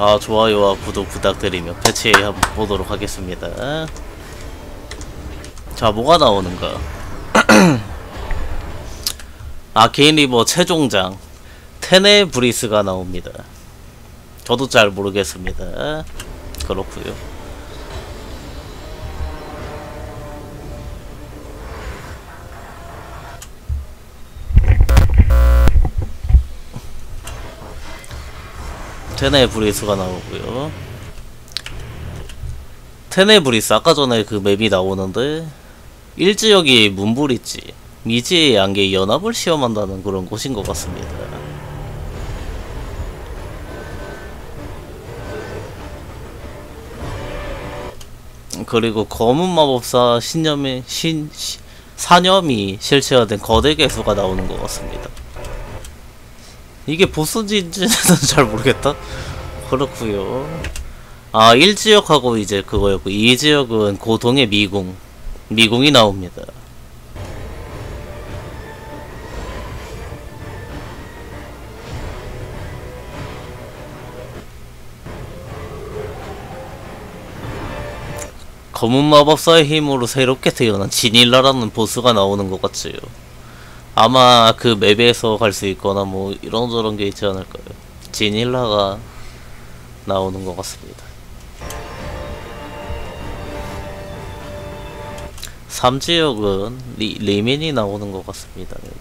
아, 좋아요와 구독 부탁드리며 패치 한번 보도록 하겠습니다. 자, 뭐가 나오는가? 아케인 리브 최종장 테네브리스가 나옵니다. 저도 잘 모르겠습니다. 그렇구요. 테네브리스가 나오고요. 테네브리스 아까 전에 그 맵이 나오는데 1지역이 문브릿지, 미지의 양계 연합을 시험한다는 그런 곳인 것 같습니다. 그리고 검은 마법사 신념의 사념이 실체화된 거대 개수가 나오는 것 같습니다. 이게 보스인지는 잘 모르겠다. 그렇구요. 아, 1지역하고 이제 그거였고, 2지역은 고동의 미궁이 나옵니다. 검은 마법사의 힘으로 새롭게 태어난 지닐라라는 보스가 나오는 것 같지요. 아마 그 맵에서 갈 수 있거나 뭐 이런저런 게 있지 않을까요? 지닐라가 나오는 것 같습니다. 3지역은 리민이 나오는 것 같습니다. 네.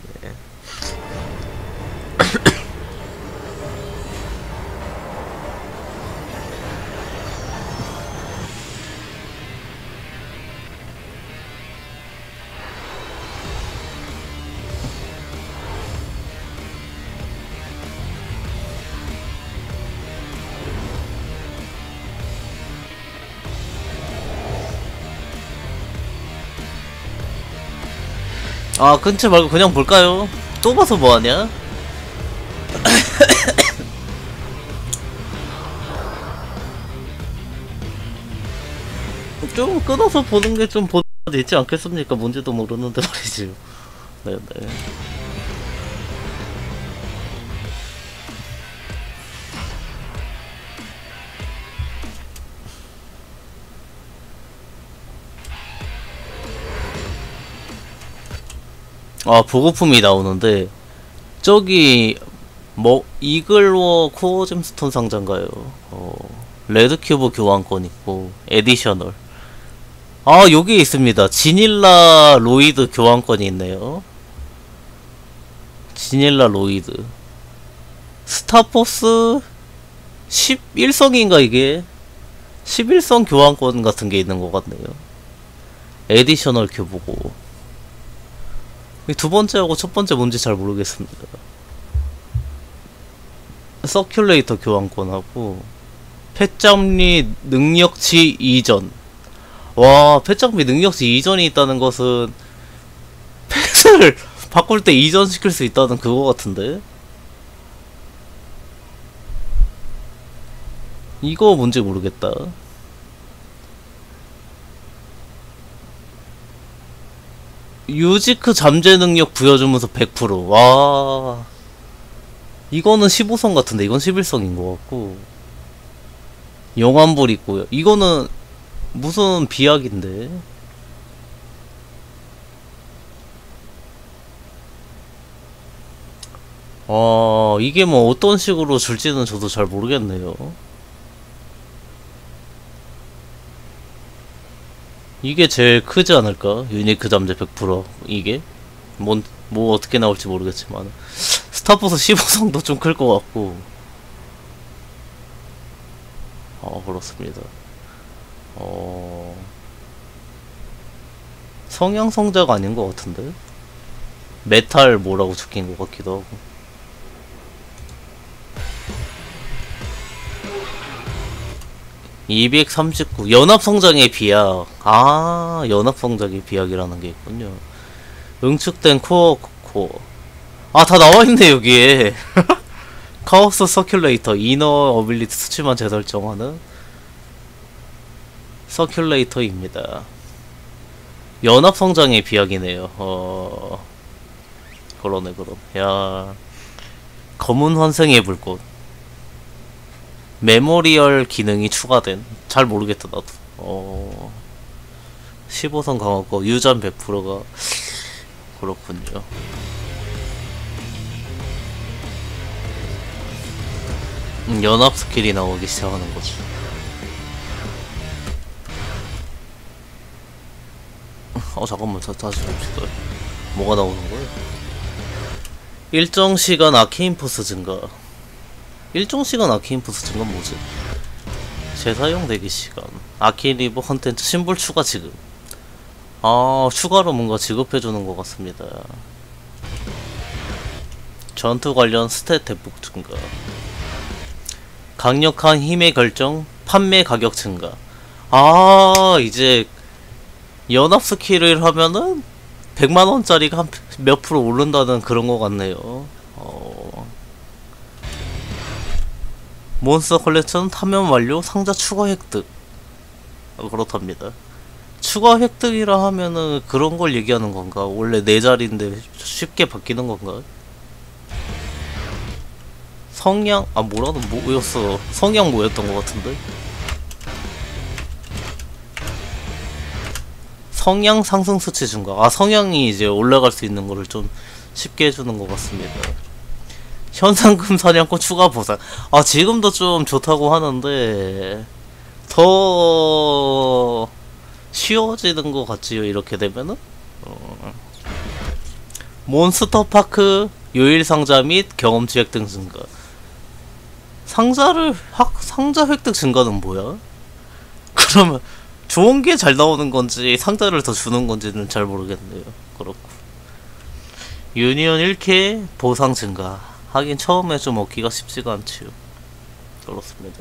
아, 끊지 말고 그냥 볼까요? 또 봐서 뭐하냐? 좀 끊어서 보는 게 좀 보는 게 있지 않겠습니까? 뭔지도 모르는데 말이지요. 네네. 아, 보급품이 나오는데 저기 뭐 이글워 코어짐스톤 상자인가요? 레드큐브 교환권 있고 에디셔널, 아 여기 있습니다. 지닐라 로이드 교환권이 있네요. 지닐라 로이드 스타포스 11성인가 이게 11성 교환권 같은 게 있는 것 같네요. 에디셔널 교보고, 두 번째하고 첫 번째 뭔지 잘 모르겠습니다. 서큘레이터 교환권하고 펫장미 능력치 이전. 와, 펫장미 능력치 이전이 있다는 것은 펫을 바꿀 때 이전시킬 수 있다는 그거 같은데? 이거 뭔지 모르겠다. 유지크 잠재 능력 부여주면서 100%. 와, 이거는 15성 같은데 이건 11성인 것 같고, 영암불 있고요. 이거는 무슨 비약인데? 아, 이게 뭐 어떤 식으로 줄지는 저도 잘 모르겠네요. 이게 제일 크지 않을까? 유니크 잠재 100%. 이게? 뭐 어떻게 나올지 모르겠지만 스타포스 15성도 좀 클 것 같고. 그렇습니다. 성향 성자가 아닌 것 같은데? 메탈 뭐라고 적힌 것 같기도 하고. 연합성장의 비약. 아, 연합성장의 비약이라는 게 있군요. 응축된 코어. 아, 다 나와있네, 여기에. 카오스 서큘레이터, 이너 어빌리티 수치만 재설정하는 서큘레이터입니다. 연합성장의 비약이네요. 그러네, 그럼. 야. 검은 환생의 불꽃. 메모리얼 기능이 추가된. 잘 모르겠다 나도. 15선 강화권 유전 100%가 그렇군요. 연합 스킬이 나오기 시작하는 거지. 잠깐만, 다시 봅시다. 뭐가 나오는 거야? 일정 시간 아케인 포스 증가. 일정 시간 아케인 포스 증가 뭐지? 재사용 대기 시간. 아케인 리브 컨텐츠 심볼 추가 지급. 추가로 뭔가 지급해주는 것 같습니다. 전투 관련 스탯 대폭 증가. 강력한 힘의 결정, 판매 가격 증가. 이제 연합 스킬을 하면은 100만원짜리가 한 몇 프로 오른다는 그런 것 같네요. 몬스터 컬렉션 탐험 완료, 상자 추가 획득. 그렇답니다. 추가 획득이라 하면은 그런 걸 얘기하는 건가? 원래 4자리인데 쉽게 바뀌는 건가? 성향, 뭐였어. 성향 뭐였던 것 같은데? 성향 상승 수치 증가. 성향이 이제 올라갈 수 있는 거를 좀 쉽게 해주는 것 같습니다. 현상금 사냥권 추가 보상. 지금도 좀 좋다고 하는데, 더 쉬워지는 것 같지요, 이렇게 되면은? 몬스터파크 요일 상자 및 경험치 획득 증가. 상자 획득 증가는 뭐야? 그러면 좋은 게 잘 나오는 건지 상자를 더 주는 건지는 잘 모르겠네요. 그렇고 유니언 1K 보상 증가. 하긴 처음에 좀 얻기가 쉽지가 않지요. 그렇습니다.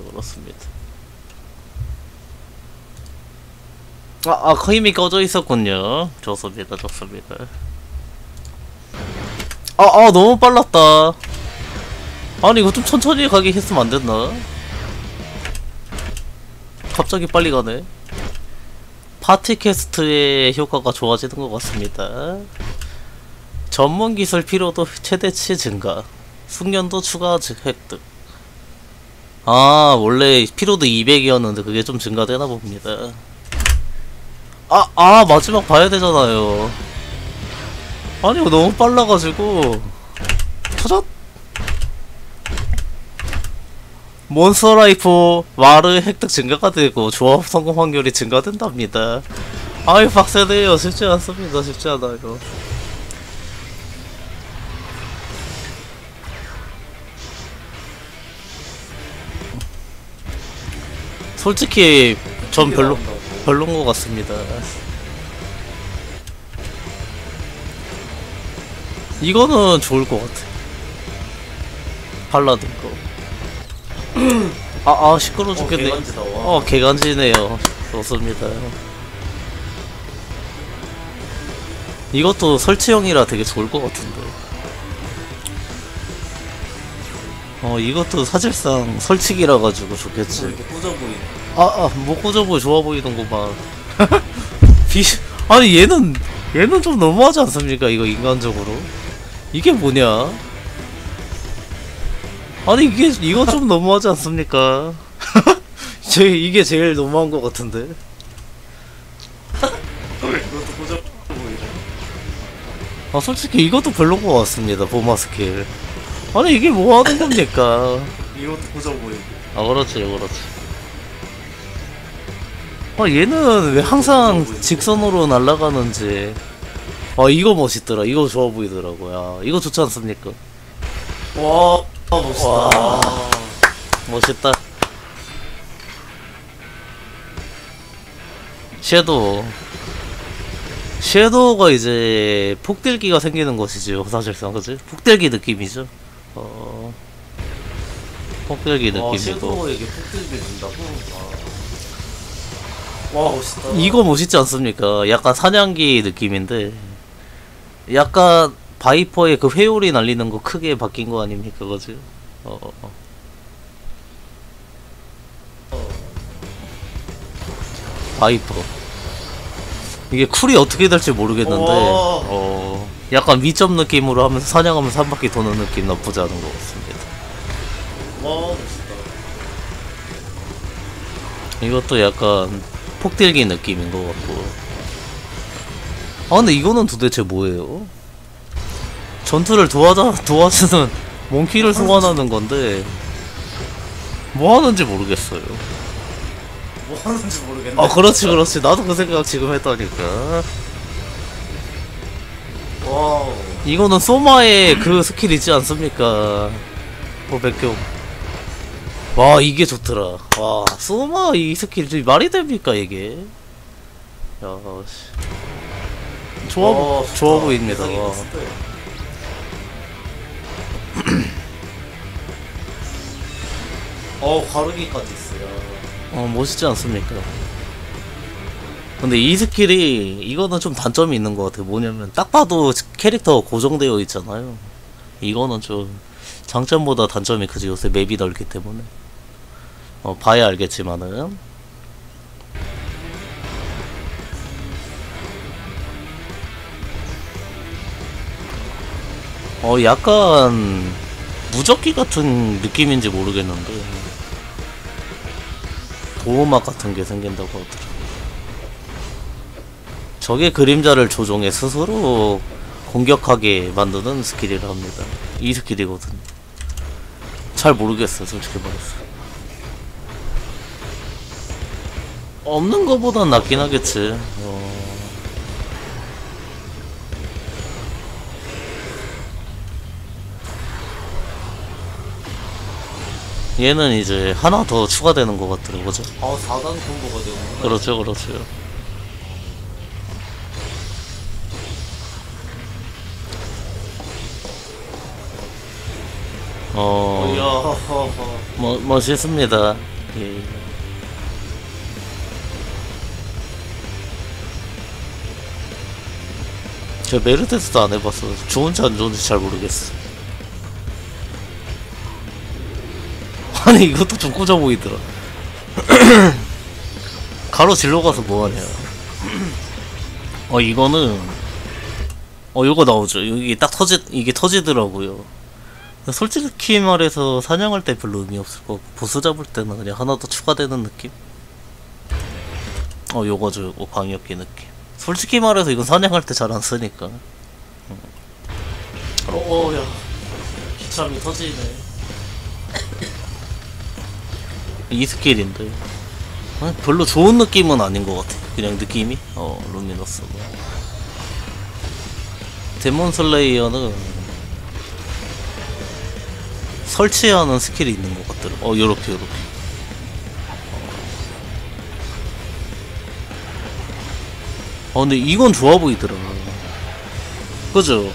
힘이 꺼져 있었군요. 좋습니다. 너무 빨랐다. 이거 좀 천천히 가게 했으면 안 됐나? 갑자기 빨리 가네. 파티캐스트의 효과가 좋아지는 것 같습니다. 전문기술 피로도 최대치 증가. 숙련도 추가 획득. 원래 피로도 200이었는데 그게 좀 증가되나 봅니다. 마지막 봐야 되잖아요. 이거 너무 빨라가지고. 찾았! 몬스터라이프 마르 획득 증가가 되고 조합 성공 확률이 증가된답니다. 이거 빡세네요. 쉽지 않아요. 솔직히 전 별론 것 같습니다. 이거는 좋을 것 같아. 팔라딘 거. 시끄러워 죽겠네. 개간지네요. 좋습니다. 이것도 설치형이라 되게 좋을 것 같은데. 이것도 사실상 설치기라 가지고 좋겠지. 이렇게 꽂아 보이네. 뭐 꽂아 보이 좋아 보이던 거 봐. 아니 얘는 좀 너무하지 않습니까? 이거 인간적으로. 이게 뭐냐? 이거 좀 너무하지 않습니까? 이게 제일 너무한 것 같은데? 솔직히 이것도 별론 것 같습니다, 보마 스킬. 이게 뭐 하는 겁니까? 이것도 고자 보이고. 그렇지. 얘는 왜 항상 직선으로 날아가는지. 이거 멋있더라. 이거 좋아 보이더라고요. 이거 좋지 않습니까? 와. 멋있다. 멋있다. 섀도우가 이제 폭들기가 생기는 것이죠, 사실상. 그치? 폭들기 느낌이죠. 폭들기 느낌이고. 섀도우에게 폭들기를 준다고? 와, 멋있다. 이거 멋있지 않습니까? 약간 사냥기 느낌인데, 약간 바이퍼의 그 회오리 날리는 거 크게 바뀐 거 아닙니까, 그거지? 바이퍼. 이게 쿨이 어떻게 될지 모르겠는데, 약간 위점 느낌으로 하면서 사냥하면서 한 바퀴 도는 느낌 나쁘지 않은 것 같습니다. 와, 멋있다. 이것도 약간 폭딜기 느낌인 것 같고. 아 근데 이거는 도대체 뭐예요? 전투를 도와주는 몽키를 소환하는 건데 뭐 하는지 모르겠어요. 뭐 하는지 모르겠네. 아 그렇지 그렇지, 나도 그 생각 지금 했다니까. 와우. 이거는 소마의 그 스킬 있지 않습니까? 백경. 와 이게 좋더라. 와 소마 이 스킬 말이 됩니까 이게? 야 씨. 좋아 보입니다. 가루기까지 있어요. 멋있지 않습니까? 근데 이 스킬이, 이거는 좀 단점이 있는 것 같아요. 뭐냐면 딱 봐도 캐릭터가 고정되어 있잖아요. 이거는 좀 장점보다 단점이 크지. 요새 맵이 넓기 때문에 봐야 알겠지만은. 약간 무적기 같은 느낌인지 모르겠는데 보호막 같은 게 생긴다고 하더라고요. 적의 그림자를 조종해 스스로 공격하게 만드는 스킬이라 합니다. 이 스킬이거든. 잘 모르겠어 솔직히 말해서. 없는 거보단 낫긴 하겠지. 얘는 이제 하나 더 추가되는 것 같더라고요. 그죠? 4단 콤보가 되는구나. 그렇죠 그렇죠. 멋있습니다. 예. 제가 메르테스도 안 해봤어. 좋은지 안 좋은지 잘 모르겠어. 아니 이것도 좀 꽂아 보이더라. 가로질러 가서 뭐하냐. 이거는 요거 나오죠. 여기 딱 이게 터지더라고요. 솔직히 말해서 사냥할 때 별로 의미 없을 거고 보스 잡을 때는 그냥 하나 더 추가되는 느낌? 요거죠. 요거 방역기 느낌. 솔직히 말해서 이건 사냥할 때 잘 안 쓰니까. 야 기참이 터지네. 이 스킬인데 별로 좋은 느낌은 아닌 것 같아. 그냥 느낌이? 루미너스 데몬 슬레이어는 설치하는 스킬이 있는 것 같더라고. 요렇게. 근데 이건 좋아 보이더라. 그죠?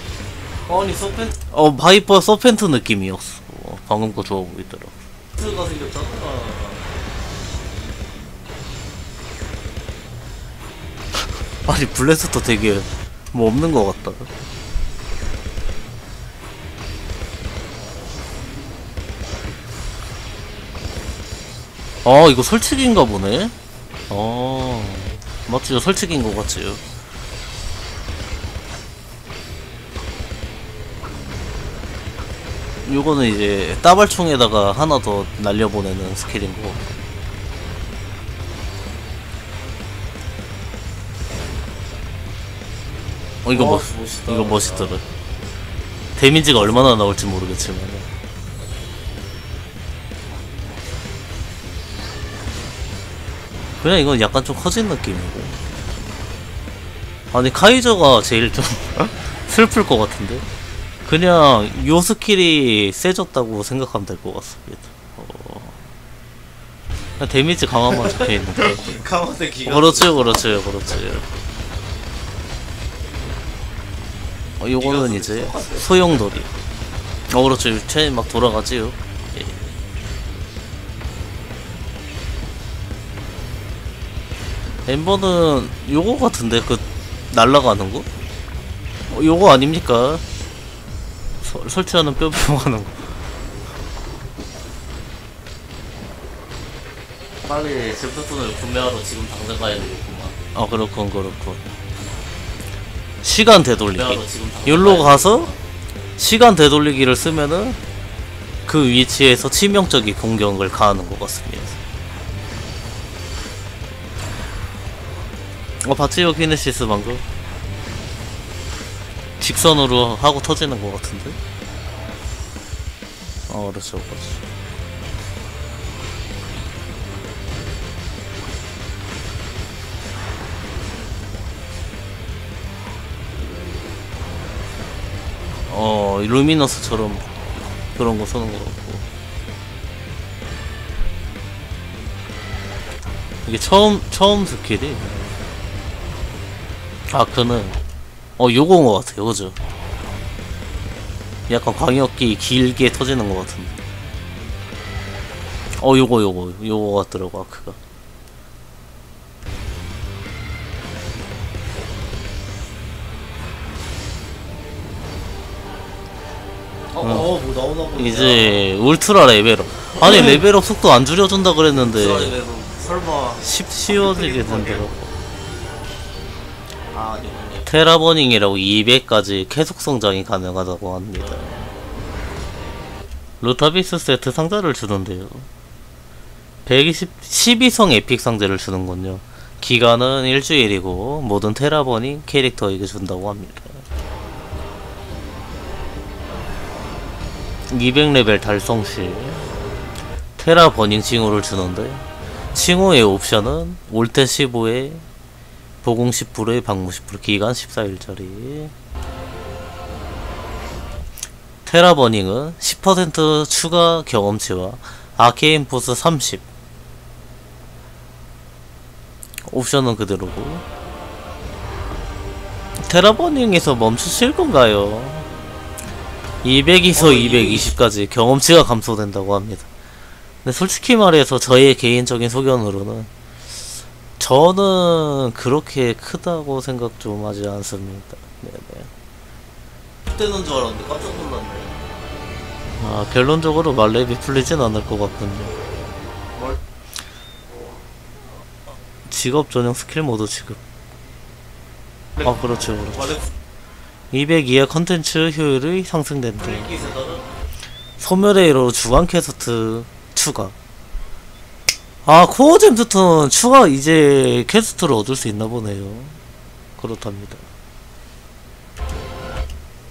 아니 서펜트? 바이퍼 서펜트 느낌이었어. 방금 거 좋아 보이더라. 트가 생겼잖아. 아니 블레스터 되게 뭐 없는 것 같다. 이거 설치기인가 보네? 맞죠? 설치기인 것 같지요? 요거는 이제 따발총에다가 하나 더 날려보내는 스킬인 거. 이거 멋있다. 이거 멋있더라. 데미지가 얼마나 나올지 모르겠지만. 그냥 이건 약간 좀 커진 느낌이고. 아니 카이저가 제일 좀 슬플 것 같은데. 그냥 요 스킬이 세졌다고 생각하면 될 것 같습니다. 그냥 데미지 강화만 적혀있는데. 강화대 기가. 그렇지요. 요거는 이제 소용돌이. 그렇죠. 체인 막 돌아가지요. 엠버는 요거 같은데 그 날라가는 거? 요거 아닙니까? 설치하는 뼈 부용하는 거. 빨리 제품을 구매하러 지금 당장 가야 되겠구만. 그렇군. 시간 되돌리기. 여기로 가서 시간 되돌리기를 쓰면은 그 위치에서 치명적인 공격을 가하는 것 같습니다. 봤지요? 키네시스 방금 직선으로 하고 터지는 것 같은데? 그렇죠, 그렇죠. 루미너스처럼 그런 거 쓰는 것 같고. 이게 처음 스킬이 아크는 요거인 것 같아요, 그죠? 약간 광역기 길게 터지는 것 같은데. 요거 같더라고, 아크가. 뭐 나오나 보네. 이제 울트라 레벨업. 아니 레벨업 속도 안 줄여준다 그랬는데 울트라 레벨업 설마 쉬워지게 된다고. 아니요. 테라버닝이라고 200까지 계속 성장이 가능하다고 합니다. 루타비스 세트 상자를 주는데요, 12성 에픽 상자를 주는군요. 기간은 일주일이고 모든 테라버닝 캐릭터에게 준다고 합니다. 200레벨 달성시 테라버닝 칭호를 주는데, 칭호의 옵션은 올테 15에 보공 10%에 방무 10%, 기간 14일짜리. 테라버닝은 10% 추가 경험치와 아케인 포스 30, 옵션은 그대로고. 테라버닝에서 멈추실 건가요? 200에서 220까지 경험치가 감소된다고 합니다. 근데 솔직히 말해서 저의 개인적인 소견으로는 저는 그렇게 크다고 생각 좀 하지 않습니다. 네네. 그때는 줄 알았는데 깜짝 놀랐네. 결론적으로 말렙이 풀리진 않을 것 같군요. 직업 전용 스킬 모드 지급. 그렇죠, 그렇죠. 200 이하 컨텐츠 효율이 상승된다. 소멸의 이로 주간 퀘스트 추가. 코어짐스톤 추가 이제 퀘스트를 얻을 수 있나 보네요. 그렇답니다.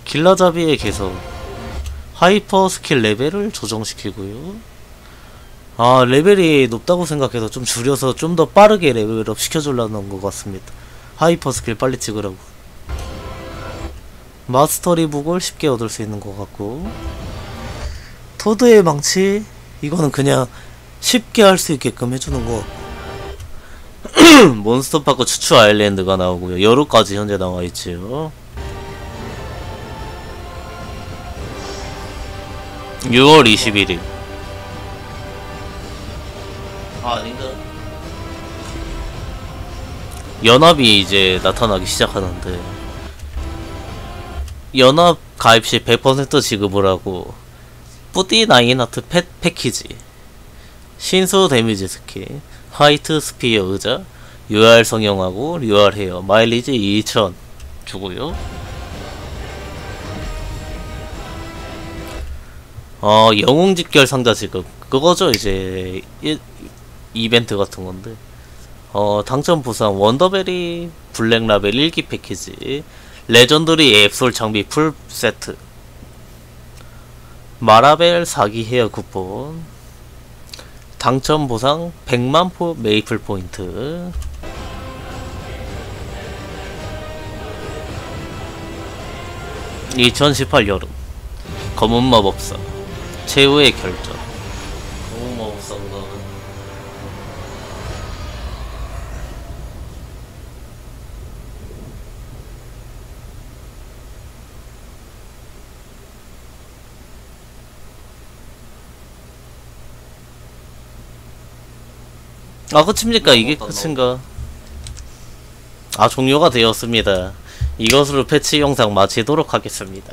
길라잡이의 개선. 하이퍼 스킬 레벨을 조정시키고요. 레벨이 높다고 생각해서 좀 줄여서 좀 더 빠르게 레벨업 시켜주려는 것 같습니다. 하이퍼 스킬 빨리 찍으라고. 마스터리 북을 쉽게 얻을 수 있는 것 같고, 토드의 망치 이거는 그냥 쉽게 할 수 있게끔 해주는 거. 몬스터파크 추추 아일랜드가 나오고요. 여러가지 현재 나와있지요. 6월 21일 아닌가? 연합이 이제 나타나기 시작하는데, 연합 가입시 100% 지급을 하고, 뿌띠 나인아트 패키지, 신소 데미지 스킬, 화이트스피어 의자, UR 성형하고 UR 헤어, 마일리지 2000 주고요. 영웅 집결 상자 지급. 그거죠, 이제 이벤트 같은 건데. 당첨 보상 원더베리 블랙라벨 1기 패키지, 레전더리 앱솔 장비 풀세트, 마라벨 4기 헤어 쿠폰, 당첨 보상 100만 메이플 포인트. (2018) 여름 검은 마법사 최후의 결전. 검은 마법사인가? 끝입니까? 이게 끝인가? 종료가 되었습니다. 이것으로 패치 영상 마치도록 하겠습니다.